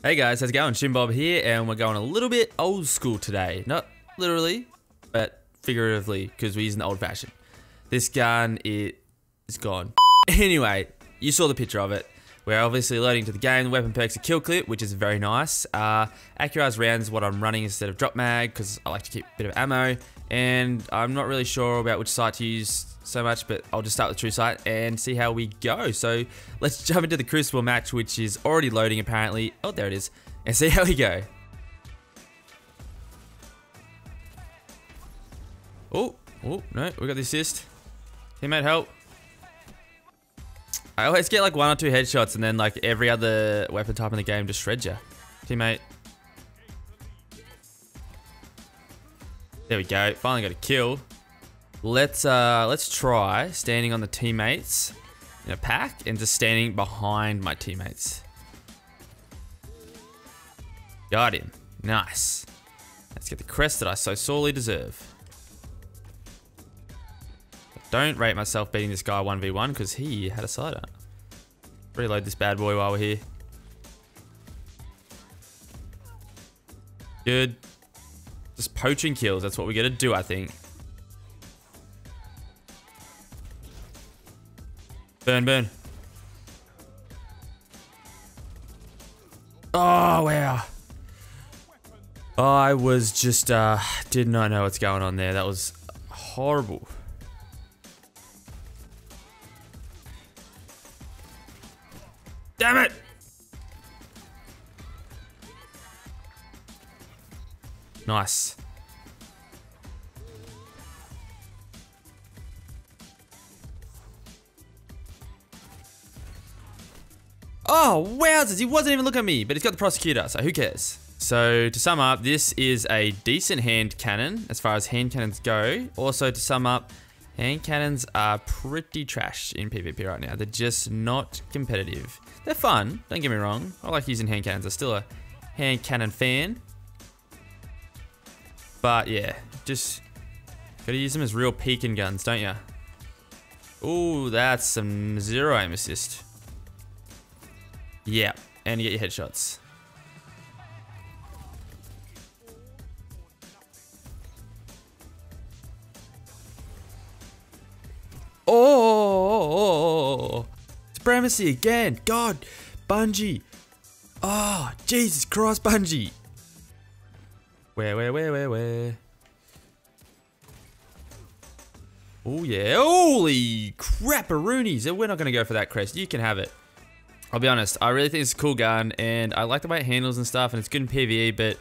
Hey guys, how's it going? Shimbob here, and we're going a little bit old school today. Not literally, but figuratively, because we're using the Old Fashioned. This gun, it's gone. Anyway, you saw the picture of it. We're obviously loading to the game. The weapon perks a kill clip, which is very nice. Accuraze rounds what I'm running instead of drop mag, because I like to keep a bit of ammo. And I'm not really sure about which sight to use so much, but I'll just start with true sight and see how we go. So let's jump into the Crucible match, which is already loading apparently. Oh, there it is. And see how we go. Oh, no, we got the assist. Teammate help. I always get like one or two headshots and then like every other weapon type in the game just shreds you. Teammate. There we go, finally got a kill. Let's try standing on the teammates in a pack and just standing behind my teammates. Guardian, nice. Let's get the crest that I so sorely deserve. I don't rate myself beating this guy 1v1 because he had a slider. Reload this bad boy while we're here. Good. Just poaching kills, that's what we're gonna do, I think. Burn. Oh, wow. I was just, did not know what's going on there. That was horrible. Damn it. Nice. Oh, wowzers, he wasn't even looking at me, but he's got the prosecutor, so who cares? So, to sum up, this is a decent hand cannon, as far as hand cannons go. Also, to sum up, hand cannons are pretty trash in PvP right now. They're just not competitive. They're fun, don't get me wrong. I like using hand cannons. I'm still a hand cannon fan. But, yeah, just gotta use them as real peeking guns, don't ya? Ooh, that's some zero aim assist. Yeah, and you get your headshots. Oh, supremacy again. God, Bungie. Oh, Jesus Christ, Bungie. Where? Oh, yeah. Holy crap-a-roonies. We're not going to go for that crest. You can have it. I'll be honest, I really think it's a cool gun, and I like the way it handles and stuff, and it's good in PvE, but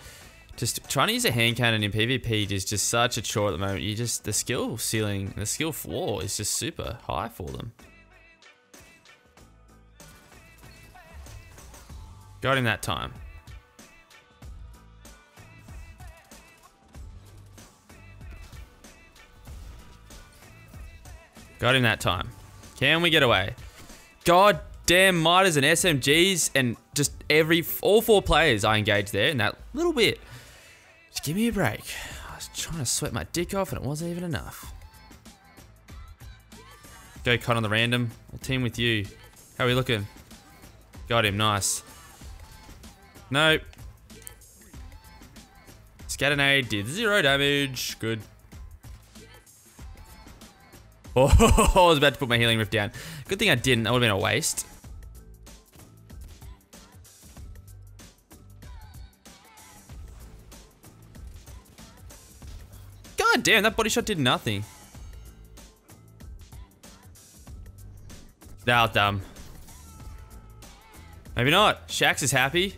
just trying to use a hand cannon in PvP is just such a chore at the moment. The skill ceiling, the skill floor is just super high for them. Got him that time. Can we get away? God damn, Miters and SMGs and just all four players I engaged there in that little bit. Just give me a break. I was trying to sweat my dick off and it wasn't even enough. Go cut on the random. I'll team with you. How are we looking? Got him, nice. Nope. Scatonade did zero damage. Good. Oh, I was about to put my healing rift down. Good thing I didn't, that would have been a waste. God damn, that body shot did nothing. That was dumb. Maybe not. Shaxx is happy.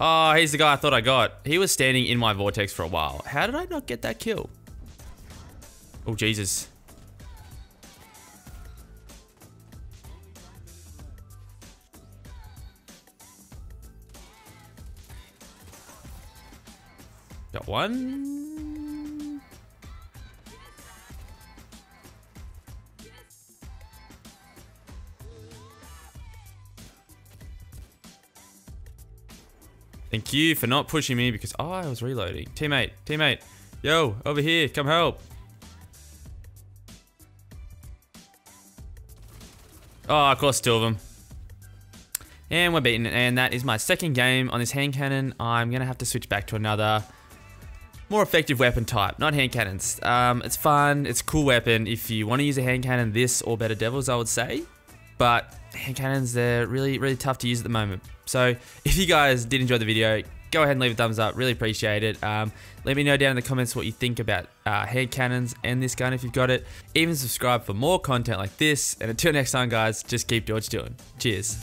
Oh, he's the guy I thought I got. He was standing in my vortex for a while. How did I not get that kill? Oh, Jesus. Got one. Thank you for not pushing me because I was reloading. Teammate. Yo, over here, come help. Oh, of course, two of them. And we're beaten. And that is my second game on this hand cannon. I'm going to have to switch back to another more effective weapon type. Not hand cannons. It's fun. It's a cool weapon. If you want to use a hand cannon, this or Better Devils, I would say. But hand cannons, they're really, really tough to use at the moment. So if you guys did enjoy the video, go ahead and leave a thumbs up. Really appreciate it. Let me know down in the comments what you think about hand cannons and this gun if you've got it. Even subscribe for more content like this. And until next time, guys, just keep doing what you're doing. Cheers.